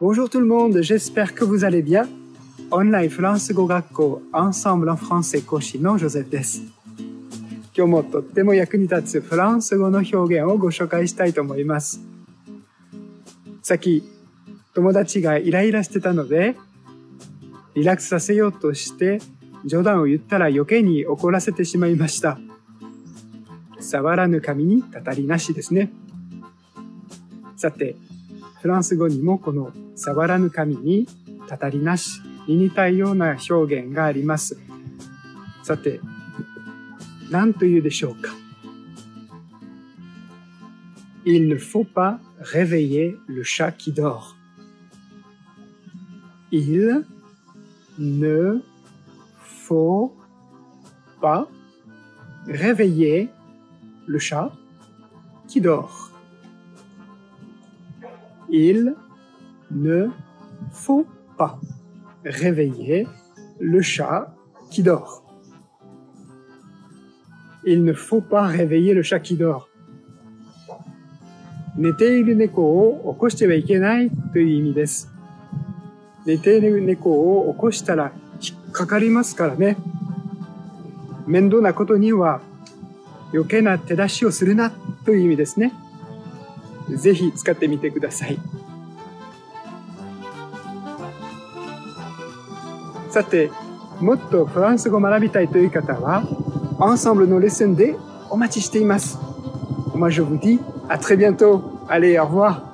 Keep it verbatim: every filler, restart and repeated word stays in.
Bonjour tout le monde, j'espère que vous allez bien. Online France Go Gakko Ensemble en français Koshino Joseph desu. Il ne faut pas réveiller le chat qui dort. Il ne faut pas réveiller le chat qui dort. Il ne faut pas réveiller le chat qui dort. Il ne faut pas réveiller le chat qui dort. Neteiru neko o okoshite wa ikenai to iu imi desu. Neteiru neko o okoshita ra hikkakarimasu kara ne. Mendou na koto ni wa yokei na tedashi o suru na to iu imi desu ne. Zehi tsukatte mite kudasai. Sate, motto France go marabitai to iu kata wa Ensemble nos leçons de omachi shite imasu. Moi je vous dis à très bientôt. Allez, au revoir.